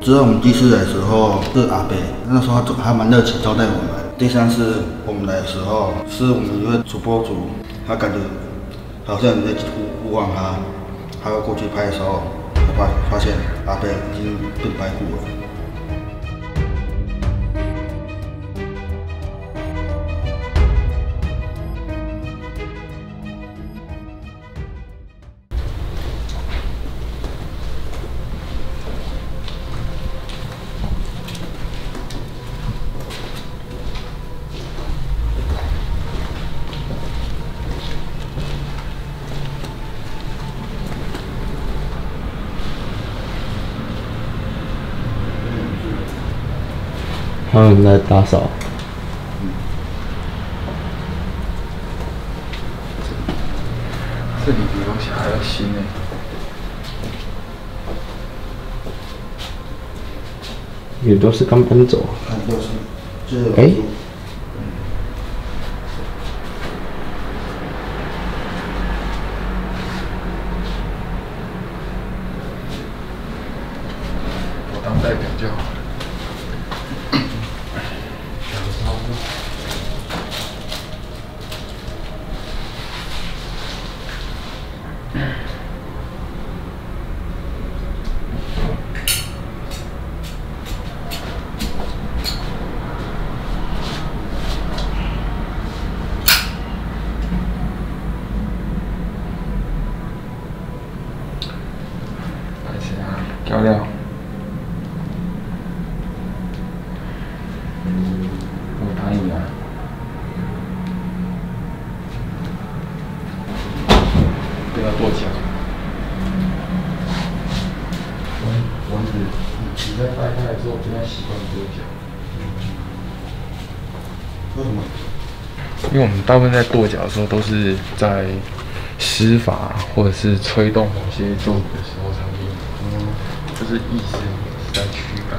指导我们第四的时候是阿北，那时候他还蛮热情招待我们。第三次我们来的时候是我们一位主播组，他感觉好像有人在呼唤他，他要过去拍的时候，我发现阿北已经被白骨了。 他们在打扫。这里比东西还要新呢。也都是刚搬走。哎。我当代表就好了。 调料，我打一啊。不要跺脚。蚊子，你在掰开之后不太习惯跺脚。为什么？因为我们大部分在跺脚的时候都是在施法或者是吹动某些咒语的时候才会。 就是意识在驱赶，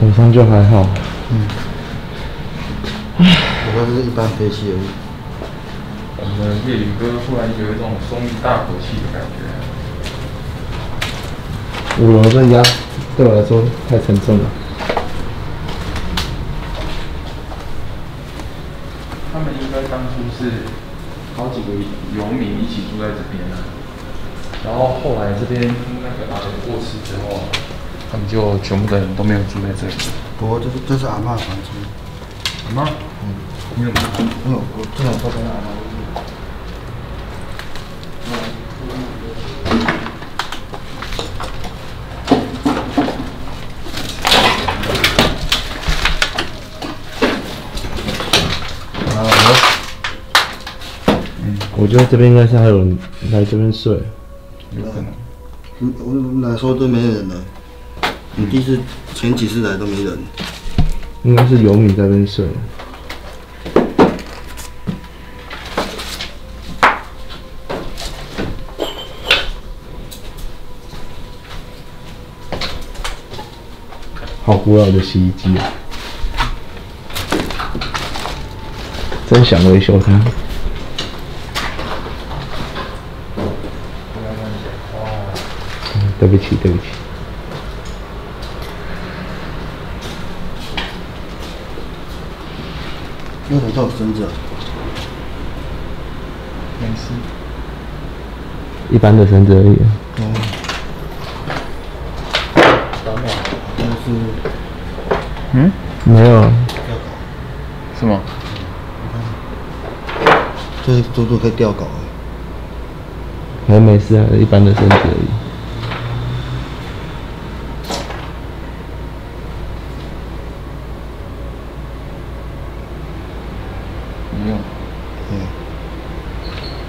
晚上就还好。我看就是一般飞气而已。我们的粤语歌突然有一种松一大口气的感觉。我这压对我来说太沉重了。他们应该当初是好几个游民一起住在这边啊。 然后后来这边那个阿伯过世之后，他们就全部的人都没有住在这里。不过这是阿嬷的房间。阿嬷？你怎么？我正好坐在阿嬷。 我觉得这边应该是还有人来这边睡，有可能。我来说都没人了，你前几次来都没人，应该是游民在那边睡。好古老的洗衣机啊！真想维修它。 对不起，对不起。又回到孙子。没事。一般的绳子而已。嗯。短码，但是。嗯？没有。是吗？这足足可以钓稿。还没事啊，一般的绳子而已。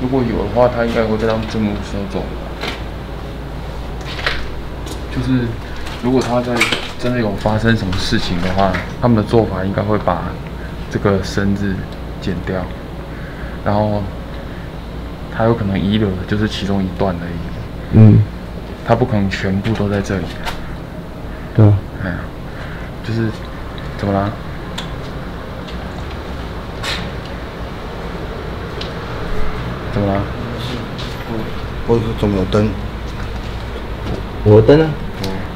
如果有的话，他应该会再让政务收走。就是如果他在真的有发生什么事情的话，他们的做法应该会把这个绳子剪掉，然后他有可能遗留的就是其中一段而已。嗯，他不可能全部都在这里。对啊。哎呀，就是怎么啦？ 怎么了？我怎么有灯？我的灯呢？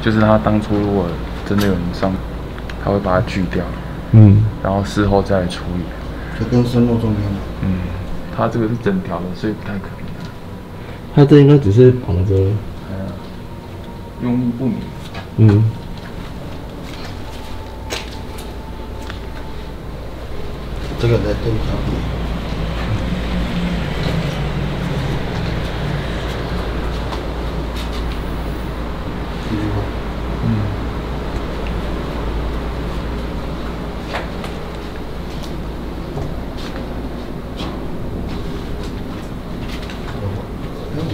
就是他当初如果真的有人上，他会把它锯掉，嗯，然后事后再来处理。这跟生肉中一样。嗯，他这个是整条的，所以不太可能。他这应该只是绑着，用意不明。嗯。 这个在对上面，继续吧。嗯。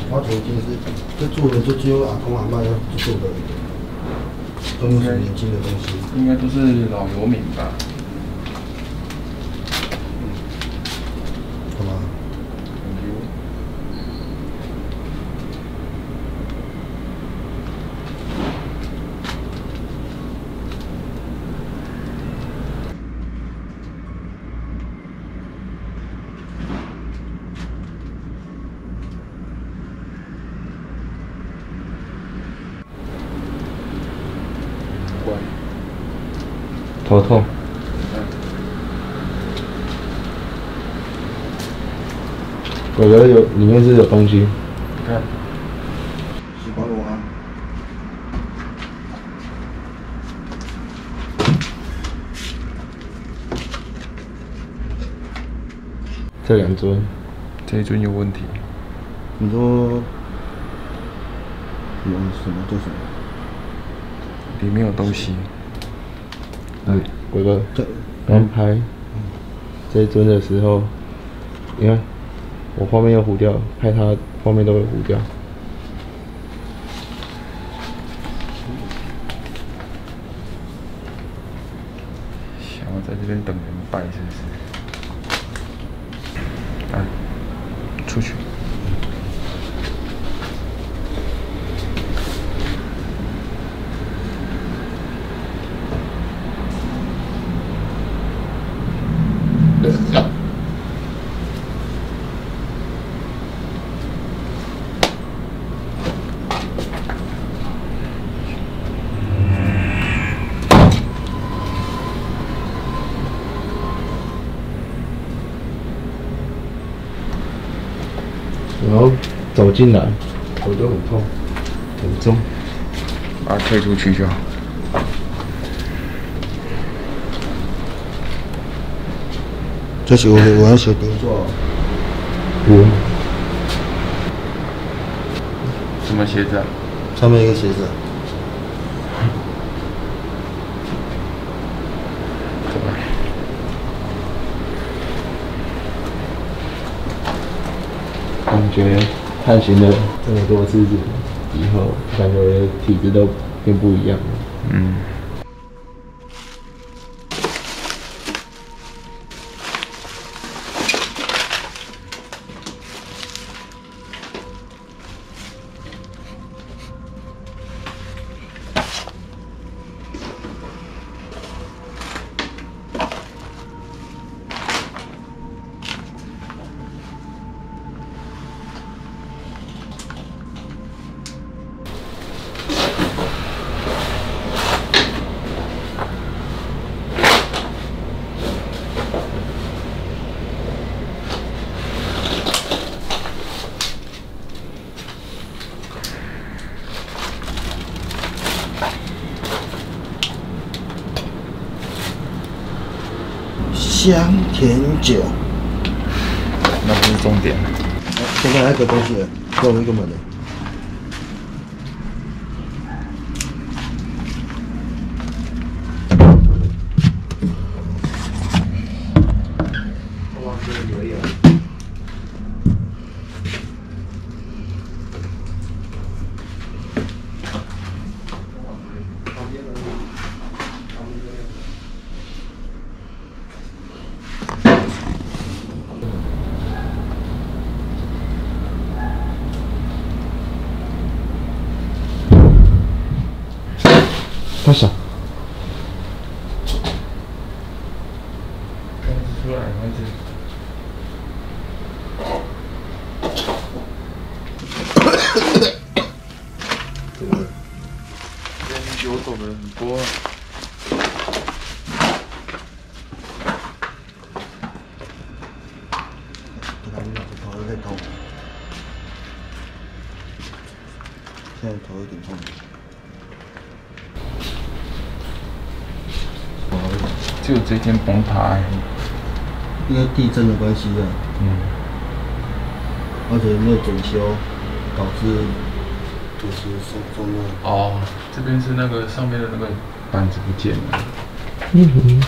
我曾经是这做的，就只有阿公阿嬷要做的，都是年轻的东西。应该都是老游民吧。 头痛。我觉得有里面是有东西。你看，是包罗啊。这两尊，这一尊有问题。你说有什么做什么？里面有东西。 嗯，鬼哥，刚拍这一尊的时候，你看我画面又糊掉，拍它画面都会糊掉。想要在这边等人拜是不是？啊，出去。 然后走进来，头就很痛，很重，把它推出去就好。这是我要学工作。嗯。什么鞋子啊？上面一个鞋子。走吧。 感觉探寻了这么多次以后，感觉体质都变不一样了。嗯。香甜酒，那不是重点。现在那个东西，给我一个门的。我忘记了留意了。太小，看不出来位置。游走的人很多。感觉头有点痛，现在头有点痛。就这间崩塌，因为地震的关系啊。嗯。而且没有整修，导致。 就是松了哦，这边是那个上面的那个板子不见了。嗯。